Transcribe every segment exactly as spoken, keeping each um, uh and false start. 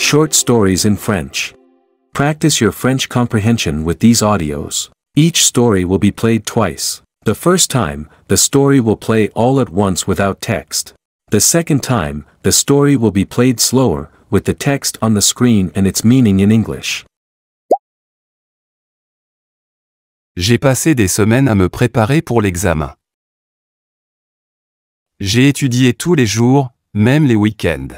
Short stories in French. Practice your French comprehension with these audios. Each story will be played twice. The first time, the story will play all at once without text. The second time, the story will be played slower, with the text on the screen and its meaning in English. J'ai passé des semaines à me préparer pour l'examen. J'ai étudié tous les jours, même les week-ends.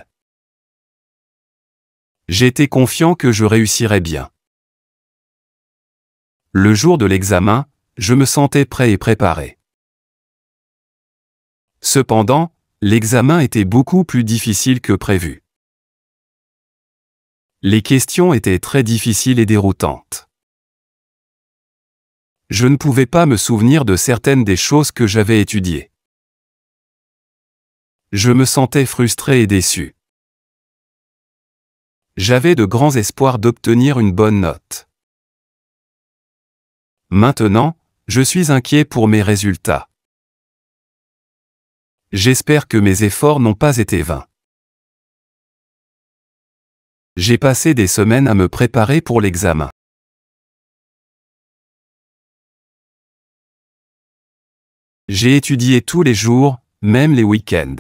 J'étais confiant que je réussirais bien. Le jour de l'examen, je me sentais prêt et préparé. Cependant, l'examen était beaucoup plus difficile que prévu. Les questions étaient très difficiles et déroutantes. Je ne pouvais pas me souvenir de certaines des choses que j'avais étudiées. Je me sentais frustré et déçu. J'avais de grands espoirs d'obtenir une bonne note. Maintenant, je suis inquiet pour mes résultats. J'espère que mes efforts n'ont pas été vains. J'ai passé des semaines à me préparer pour l'examen. J'ai étudié tous les jours, même les week-ends.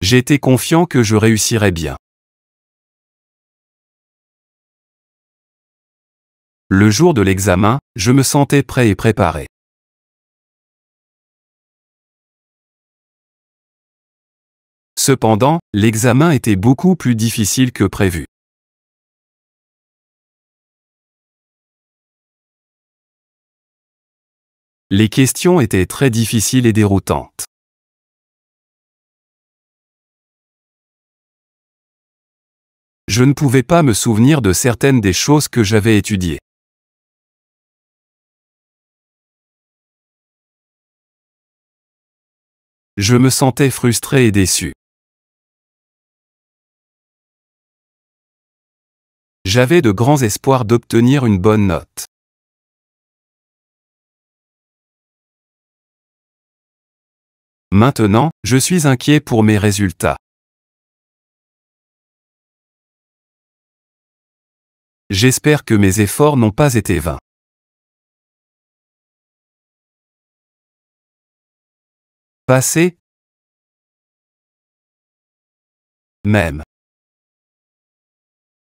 J'étais confiant que je réussirais bien. Le jour de l'examen, je me sentais prêt et préparé. Cependant, l'examen était beaucoup plus difficile que prévu. Les questions étaient très difficiles et déroutantes. Je ne pouvais pas me souvenir de certaines des choses que j'avais étudiées. Je me sentais frustré et déçu. J'avais de grands espoirs d'obtenir une bonne note. Maintenant, je suis inquiet pour mes résultats. J'espère que mes efforts n'ont pas été vains. Passé. Même.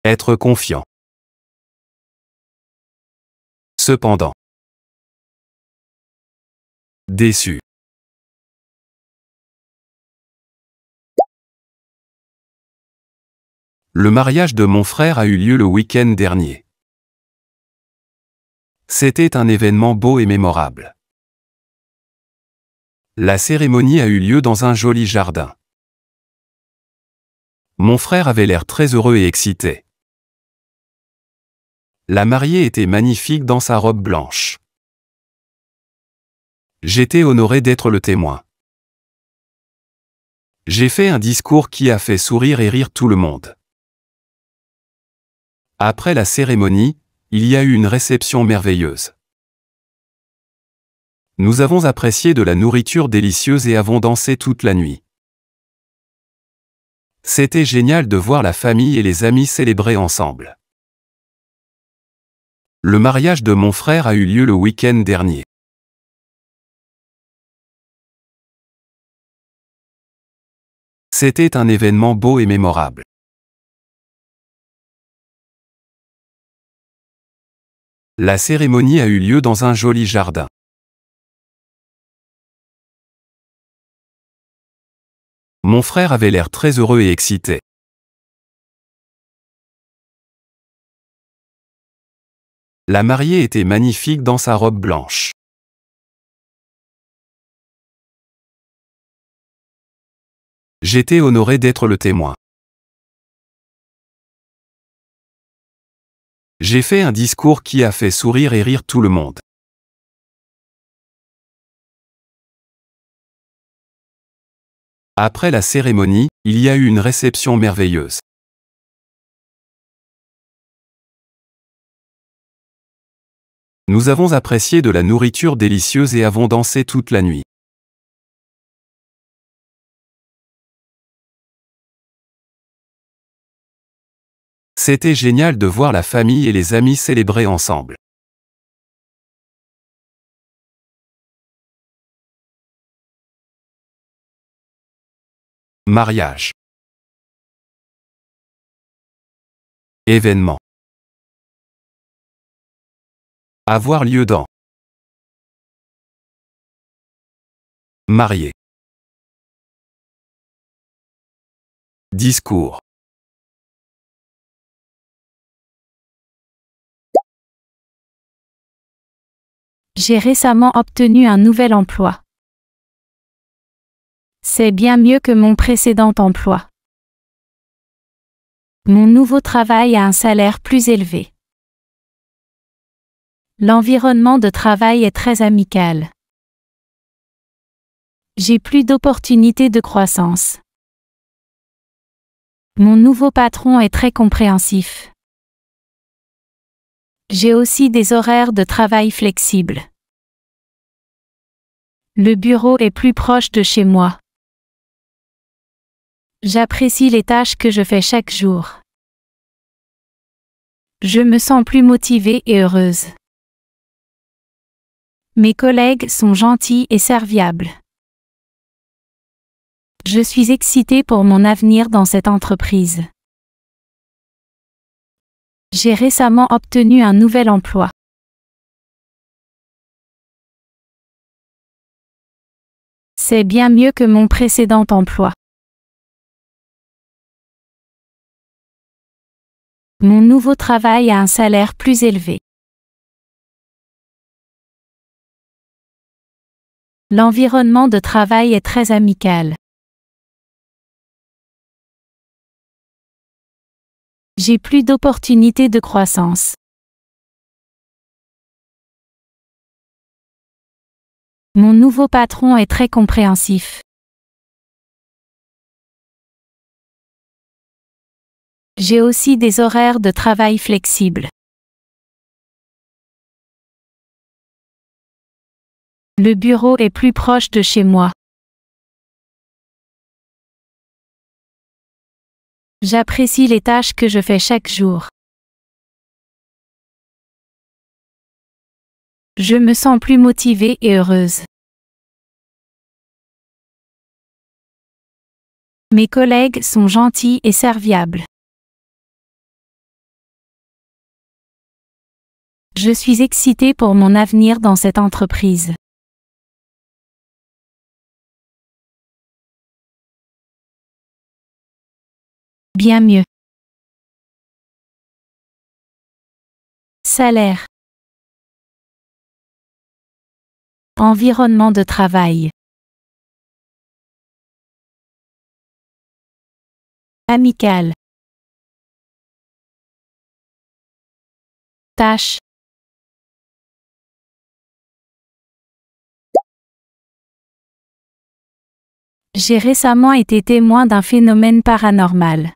Être confiant. Cependant. Déçu. Le mariage de mon frère a eu lieu le week-end dernier. C'était un événement beau et mémorable. La cérémonie a eu lieu dans un joli jardin. Mon frère avait l'air très heureux et excité. La mariée était magnifique dans sa robe blanche. J'étais honoré d'être le témoin. J'ai fait un discours qui a fait sourire et rire tout le monde. Après la cérémonie, il y a eu une réception merveilleuse. Nous avons apprécié de la nourriture délicieuse et avons dansé toute la nuit. C'était génial de voir la famille et les amis célébrer ensemble. Le mariage de mon frère a eu lieu le week-end dernier. C'était un événement beau et mémorable. La cérémonie a eu lieu dans un joli jardin. Mon frère avait l'air très heureux et excité. La mariée était magnifique dans sa robe blanche. J'étais honoré d'être le témoin. J'ai fait un discours qui a fait sourire et rire tout le monde. Après la cérémonie, il y a eu une réception merveilleuse. Nous avons apprécié de la nourriture délicieuse et avons dansé toute la nuit. C'était génial de voir la famille et les amis célébrer ensemble. Mariage. Événement. Avoir lieu dans. Marié. Discours. J'ai récemment obtenu un nouvel emploi. C'est bien mieux que mon précédent emploi. Mon nouveau travail a un salaire plus élevé. L'environnement de travail est très amical. J'ai plus d'opportunités de croissance. Mon nouveau patron est très compréhensif. J'ai aussi des horaires de travail flexibles. Le bureau est plus proche de chez moi. J'apprécie les tâches que je fais chaque jour. Je me sens plus motivée et heureuse. Mes collègues sont gentils et serviables. Je suis excitée pour mon avenir dans cette entreprise. J'ai récemment obtenu un nouvel emploi. C'est bien mieux que mon précédent emploi. Mon nouveau travail a un salaire plus élevé. L'environnement de travail est très amical. J'ai plus d'opportunités de croissance. Mon nouveau patron est très compréhensif. J'ai aussi des horaires de travail flexibles. Le bureau est plus proche de chez moi. J'apprécie les tâches que je fais chaque jour. Je me sens plus motivée et heureuse. Mes collègues sont gentils et serviables. Je suis excitée pour mon avenir dans cette entreprise. Bien mieux. Salaire. Environnement de travail. Amical. Tâche. J'ai récemment été témoin d'un phénomène paranormal.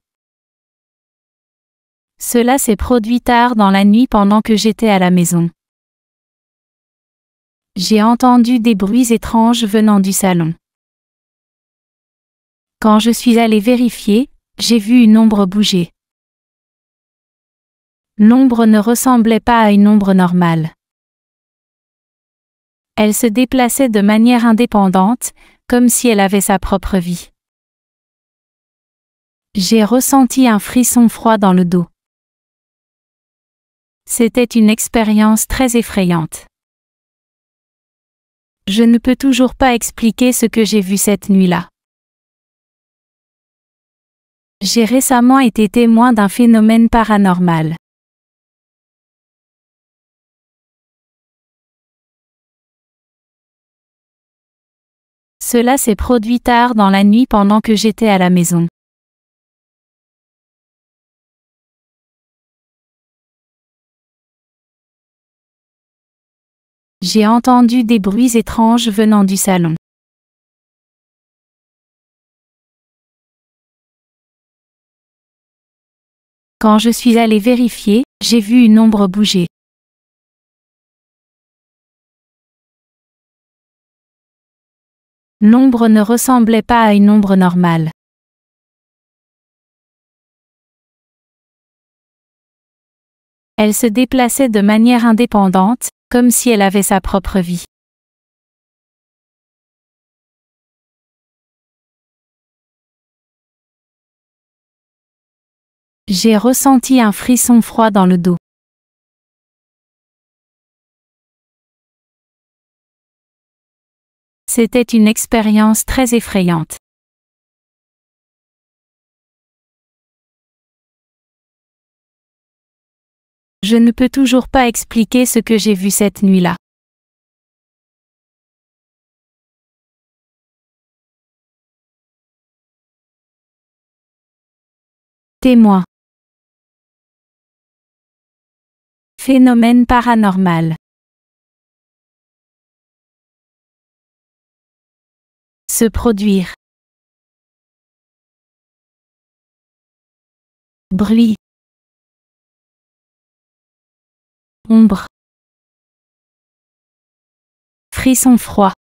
Cela s'est produit tard dans la nuit pendant que j'étais à la maison. J'ai entendu des bruits étranges venant du salon. Quand je suis allée vérifier, j'ai vu une ombre bouger. L'ombre ne ressemblait pas à une ombre normale. Elle se déplaçait de manière indépendante, comme si elle avait sa propre vie. J'ai ressenti un frisson froid dans le dos. C'était une expérience très effrayante. Je ne peux toujours pas expliquer ce que j'ai vu cette nuit-là. J'ai récemment été témoin d'un phénomène paranormal. Cela s'est produit tard dans la nuit pendant que j'étais à la maison. J'ai entendu des bruits étranges venant du salon. Quand je suis allée vérifier, j'ai vu une ombre bouger. L'ombre ne ressemblait pas à une ombre normale. Elle se déplaçait de manière indépendante, comme si elle avait sa propre vie. J'ai ressenti un frisson froid dans le dos. C'était une expérience très effrayante. Je ne peux toujours pas expliquer ce que j'ai vu cette nuit-là. Témoin. Phénomène paranormal. Se produire. Bruit. Ombre. Frisson froid.